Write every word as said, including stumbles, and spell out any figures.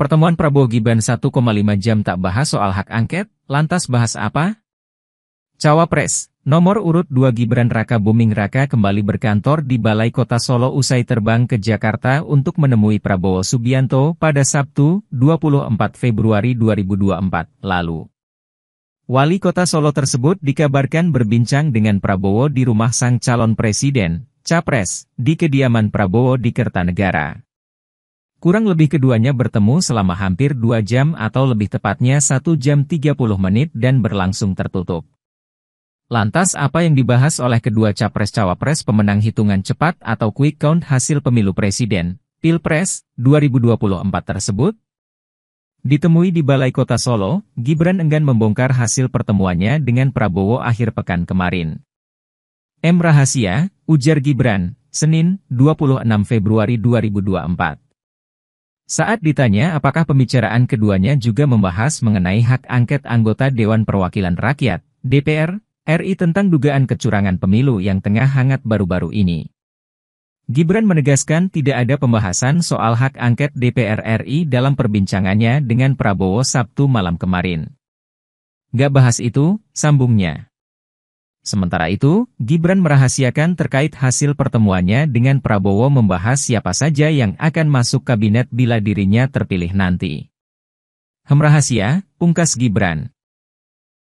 Pertemuan Prabowo-Gibran satu koma lima jam tak bahas soal hak angket, lantas bahas apa? Cawapres, nomor urut dua Gibran Rakabuming Raka kembali berkantor di Balai Kota Solo usai terbang ke Jakarta untuk menemui Prabowo Subianto pada Sabtu, dua puluh empat Februari dua ribu dua puluh empat, lalu. Wali Kota Solo tersebut dikabarkan berbincang dengan Prabowo di rumah sang calon presiden, Capres, di kediaman Prabowo di Kertanegara. Kurang lebih keduanya bertemu selama hampir dua jam atau lebih tepatnya satu jam tiga puluh menit dan berlangsung tertutup. Lantas apa yang dibahas oleh kedua capres-cawapres pemenang hitungan cepat atau quick count hasil pemilu presiden, Pilpres, dua ribu dua puluh empat tersebut? Ditemui di Balai Kota Solo, Gibran enggan membongkar hasil pertemuannya dengan Prabowo akhir pekan kemarin. M rahasia, ujar Gibran, Senin, dua puluh enam Februari dua ribu dua puluh empat. Saat ditanya apakah pembicaraan keduanya juga membahas mengenai hak angket anggota Dewan Perwakilan Rakyat, D P R, R I tentang dugaan kecurangan pemilu yang tengah hangat baru-baru ini. Gibran menegaskan tidak ada pembahasan soal hak angket D P R R I dalam perbincangannya dengan Prabowo Sabtu malam kemarin. Gak bahas itu, sambungnya. Sementara itu, Gibran merahasiakan terkait hasil pertemuannya dengan Prabowo membahas siapa saja yang akan masuk kabinet bila dirinya terpilih nanti. Hem rahasia, pungkas Gibran.